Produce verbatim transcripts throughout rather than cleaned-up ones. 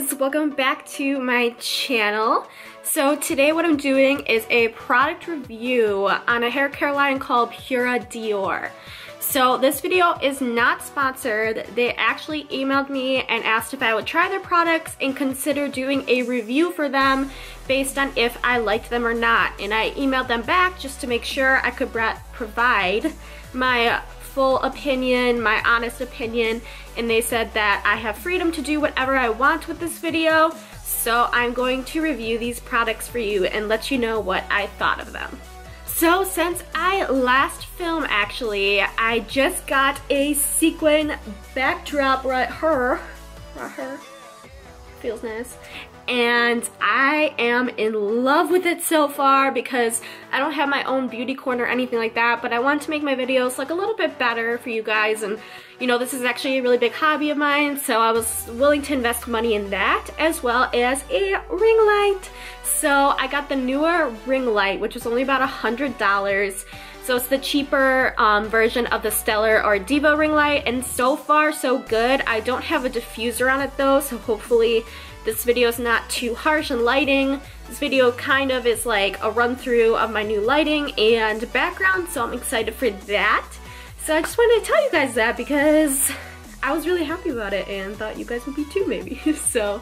guys, welcome back to my channel. So today what I'm doing is a product review on a hair care line called Pura d'or. So this video is not sponsored. They actually emailed me and asked if I would try their products and consider doing a review for them based on if I liked them or not. And I emailed them back just to make sure I could provide my full opinion, my honest opinion, and they said that I have freedom to do whatever I want with this video, so I'm going to review these products for you and let you know what I thought of them. So since I last filmed, actually, I just got a sequin backdrop right here, right here, feels nice, and I am in love with it so far because I don't have my own beauty corner or anything like that, but I want to make my videos look a little bit better for you guys, and you know, this is actually a really big hobby of mine, so I was willing to invest money in that as well as a ring light. So I got the newer ring light, which is only about a hundred dollars. So it's the cheaper um, version of the Stellar or Diva ring light, and so far so good. I don't have a diffuser on it though, so hopefully this video is not too harsh on lighting. This video kind of is like a run through of my new lighting and background, so I'm excited for that. So I just wanted to tell you guys that because I was really happy about it and thought you guys would be too maybe. So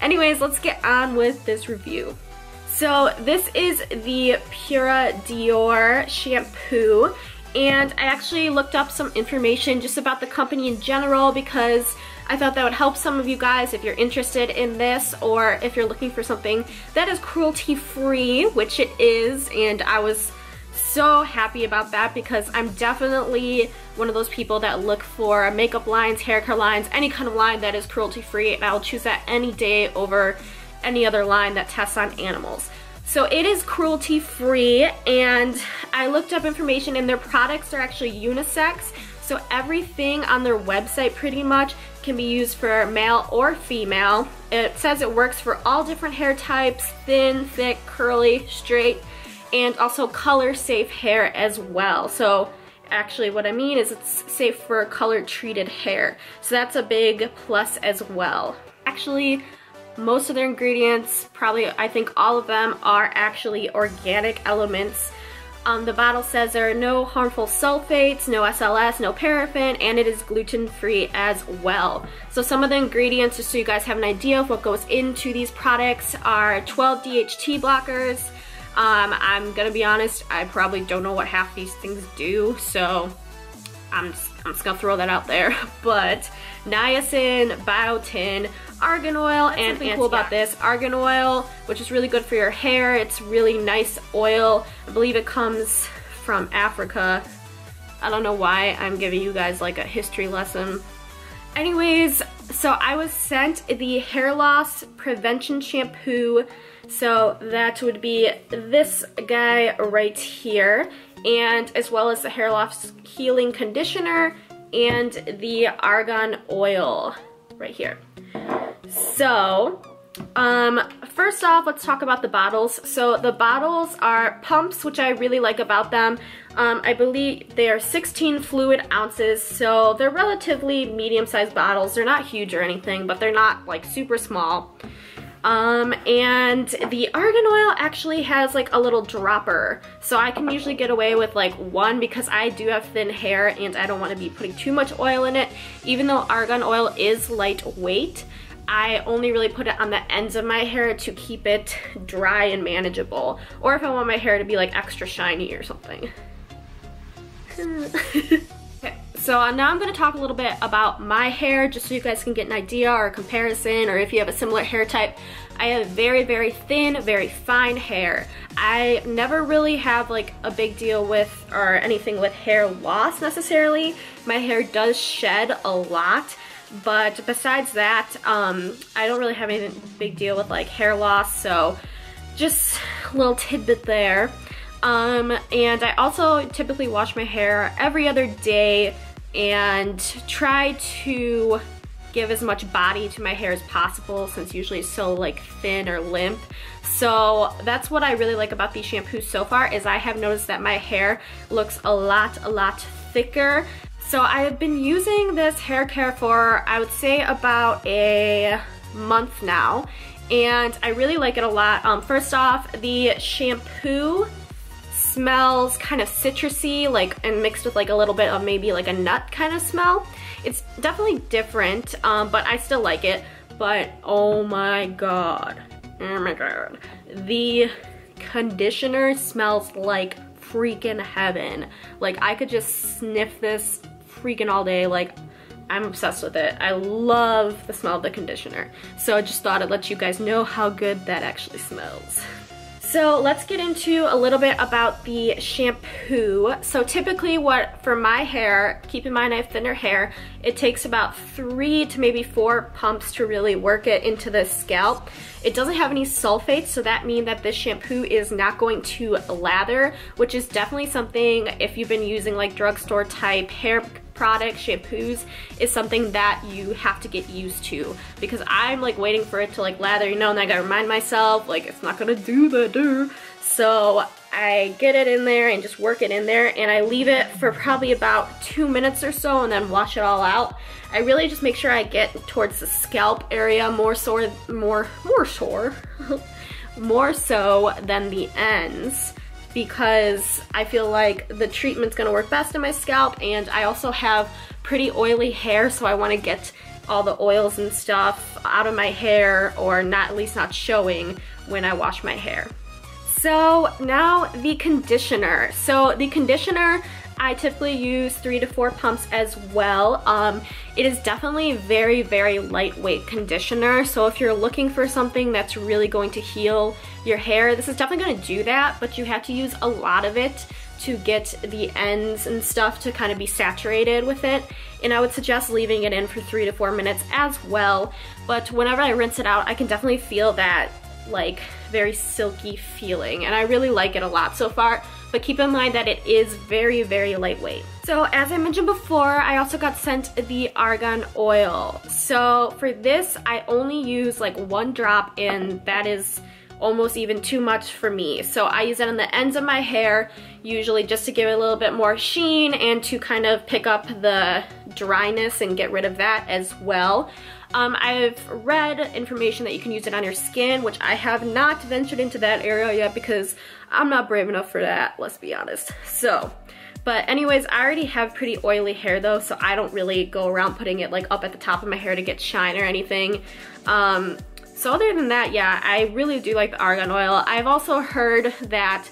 anyways, let's get on with this review. So this is the Pura d'or shampoo, and I actually looked up some information just about the company in general because I thought that would help some of you guys if you're interested in this or if you're looking for something that is cruelty free, which it is, and I was so happy about that because I'm definitely one of those people that look for makeup lines, hair care lines, any kind of line that is cruelty free, and I'll choose that any day over any other line that tests on animals. So it is cruelty free, and I looked up information and their products are actually unisex, so everything on their website pretty much can be used for male or female. It says it works for all different hair types, thin, thick, curly, straight, and also color safe hair as well. So actually what I mean is it's safe for color treated hair, so that's a big plus as well. Actually, most of their ingredients, probably I think all of them, are actually organic elements. Um, the bottle says there are no harmful sulfates, no S L S, no paraffin, and it is gluten-free as well. So some of the ingredients, just so you guys have an idea of what goes into these products, are twelve D H T blockers. Um, I'm gonna be honest, I probably don't know what half these things do, so I'm just, I'm just gonna throw that out there. But niacin, biotin, argan oil, and something cool about this, argan oil, which is really good for your hair. It's really nice oil. I believe it comes from Africa. I don't know why I'm giving you guys like a history lesson. Anyways, so I was sent the hair loss prevention shampoo. So that would be this guy right here, and as well as the hair loss healing conditioner and the argan oil right here. So um first off, let's talk about the bottles. So the bottles are pumps, which I really like about them. um I believe they are sixteen fluid ounces, so they're relatively medium-sized bottles. They're not huge or anything, but they're not like super small. Um, and the argan oil actually has like a little dropper, so I can usually get away with like one because I do have thin hair and I don't want to be putting too much oil in it. Even though argan oil is lightweight, I only really put it on the ends of my hair to keep it dry and manageable, or if I want my hair to be like extra shiny or something. So now I'm going to talk a little bit about my hair just so you guys can get an idea or a comparison, or if you have a similar hair type. I have very, very thin, very fine hair. I never really have like a big deal with or anything with hair loss necessarily. My hair does shed a lot, but besides that, um, I don't really have any big deal with like hair loss, so just a little tidbit there. Um, and I also typically wash my hair every other day and try to give as much body to my hair as possible since usually it's so like thin or limp. So that's what I really like about these shampoos so far, is I have noticed that my hair looks a lot, a lot thicker. So I have been using this hair care for, I would say, about a months now, and I really like it a lot. Um, first off, the shampoo smells kind of citrusy, like, and mixed with like a little bit of maybe like a nut kind of smell. It's definitely different, um, but I still like it. But oh my god, oh my god, the conditioner smells like freaking heaven. Like, I could just sniff this freaking all day. Like, I'm obsessed with it. I love the smell of the conditioner. So I just thought I'd let you guys know how good that actually smells. So let's get into a little bit about the shampoo. So typically what, for my hair, keep in mind I have thinner hair, it takes about three to maybe four pumps to really work it into the scalp. It doesn't have any sulfates, so that means that this shampoo is not going to lather, which is definitely something if you've been using like drugstore type hair product, shampoos, is something that you have to get used to, because I'm like waiting for it to like lather, you know, and I gotta remind myself like it's not gonna do that, dude. So I get it in there and just work it in there, and I leave it for probably about two minutes or so and then wash it all out. I really just make sure I get towards the scalp area more so, more, more sore, more so than the ends, because I feel like the treatment's gonna work best in my scalp, and I also have pretty oily hair, so I wanna get all the oils and stuff out of my hair, or not, at least not showing when I wash my hair. So now the conditioner. So the conditioner, I typically use three to four pumps as well. Um, it is definitely very, very lightweight conditioner. So if you're looking for something that's really going to heal your hair, this is definitely going to do that, but you have to use a lot of it to get the ends and stuff to kind of be saturated with it. And I would suggest leaving it in for three to four minutes as well. But whenever I rinse it out, I can definitely feel that like very silky feeling, and I really like it a lot so far, but keep in mind that it is very, very lightweight. So as I mentioned before, I also got sent the argan oil. So for this, I only use like one drop, and that is almost even too much for me. So I use it on the ends of my hair, usually just to give it a little bit more sheen and to kind of pick up the dryness and get rid of that as well. Um, I've read information that you can use it on your skin, which I have not ventured into that area yet because I'm not brave enough for that, let's be honest. So, but anyways, I already have pretty oily hair though, so I don't really go around putting it like up at the top of my hair to get shine or anything. Um, so other than that, yeah, I really do like the argan oil. I've also heard that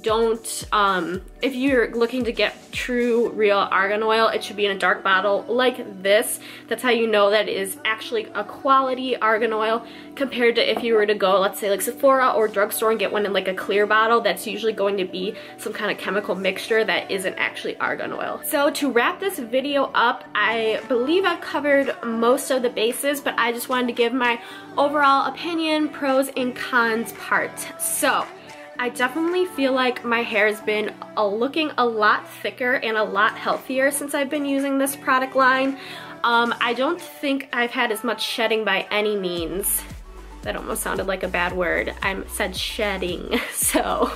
don't, um, if you're looking to get true, real argan oil, it should be in a dark bottle like this. That's how you know that it is actually a quality argan oil, compared to if you were to go, let's say like Sephora or drugstore and get one in like a clear bottle, that's usually going to be some kind of chemical mixture that isn't actually argan oil. So to wrap this video up, I believe I've covered most of the bases, but I just wanted to give my overall opinion, pros and cons part. So I definitely feel like my hair has been uh, looking a lot thicker and a lot healthier since I've been using this product line. Um, I don't think I've had as much shedding by any means. That almost sounded like a bad word. I said shedding, so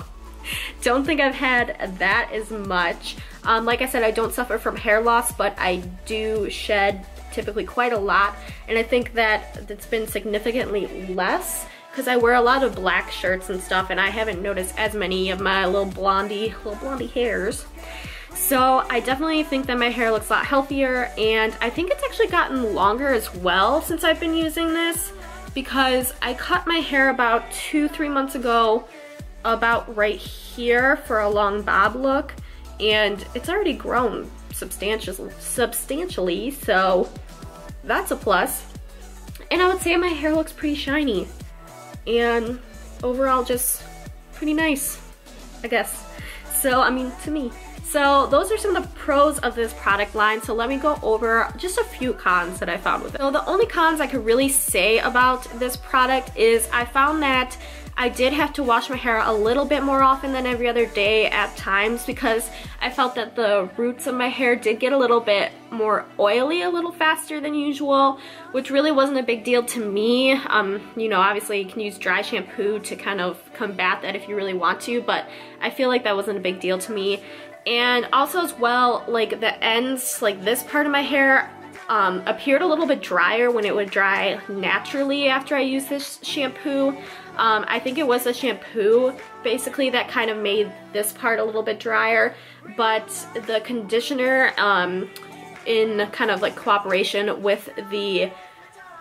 don't think I've had that as much. Um, like I said, I don't suffer from hair loss, but I do shed typically quite a lot, and I think that it's been significantly less, because I wear a lot of black shirts and stuff, and I haven't noticed as many of my little blondie, little blondie hairs. So I definitely think that my hair looks a lot healthier, and I think it's actually gotten longer as well since I've been using this, because I cut my hair about two, three months ago, about right here for a long bob look, and it's already grown substantially, substantially, so that's a plus. And I would say my hair looks pretty shiny, and overall just pretty nice, I guess. So, I mean, to me. So those are some of the pros of this product line. So let me go over just a few cons that I found with it. So the only cons I could really say about this product is I found that I did have to wash my hair a little bit more often than every other day at times, because I felt that the roots of my hair did get a little bit more oily a little faster than usual, which really wasn't a big deal to me. Um, you know, obviously you can use dry shampoo to kind of combat that if you really want to, but I feel like that wasn't a big deal to me. And also as well, like the ends, like this part of my hair, um, appeared a little bit drier when it would dry naturally after I used this shampoo. Um, I think it was the shampoo basically that kind of made this part a little bit drier, but the conditioner um, in kind of like cooperation with the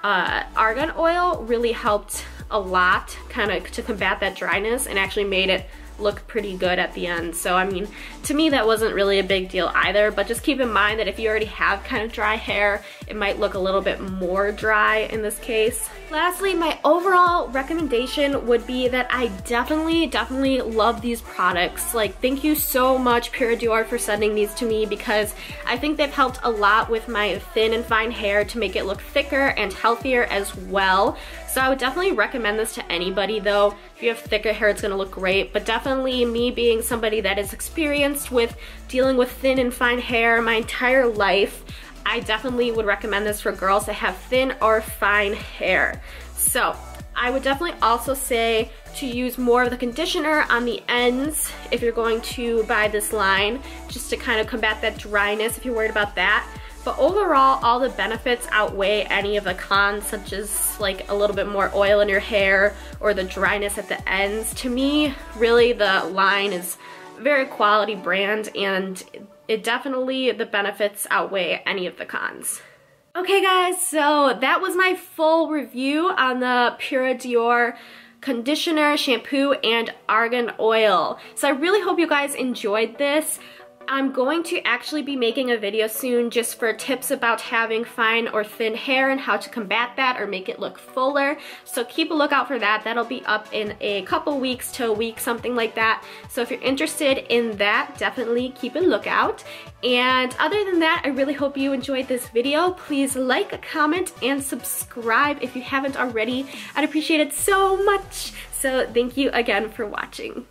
uh, argan oil really helped a lot kind of to combat that dryness and actually made it look pretty good at the end. So I mean, to me that wasn't really a big deal either, but just keep in mind that if you already have kind of dry hair, it might look a little bit more dry in this case. Lastly, my overall recommendation would be that I definitely, definitely love these products. Like, thank you so much, Pura d'or, for sending these to me, because I think they've helped a lot with my thin and fine hair to make it look thicker and healthier as well. So I would definitely recommend this to anybody though. If you have thicker hair, it's gonna look great, but definitely me being somebody that is experienced with dealing with thin and fine hair my entire life, I definitely would recommend this for girls that have thin or fine hair. So I would definitely also say to use more of the conditioner on the ends if you're going to buy this line, just to kind of combat that dryness if you're worried about that. But overall, all the benefits outweigh any of the cons, such as like a little bit more oil in your hair or the dryness at the ends. To me, really the line is a very quality brand, and it definitely, the benefits outweigh any of the cons. Okay guys, so that was my full review on the Pura d'or conditioner, shampoo, and argan oil. So I really hope you guys enjoyed this. I'm going to actually be making a video soon just for tips about having fine or thin hair and how to combat that or make it look fuller. So keep a lookout for that. That'll be up in a couple weeks to a week, something like that. So if you're interested in that, definitely keep a lookout. And other than that, I really hope you enjoyed this video. Please like, comment, and subscribe if you haven't already. I'd appreciate it so much. So thank you again for watching.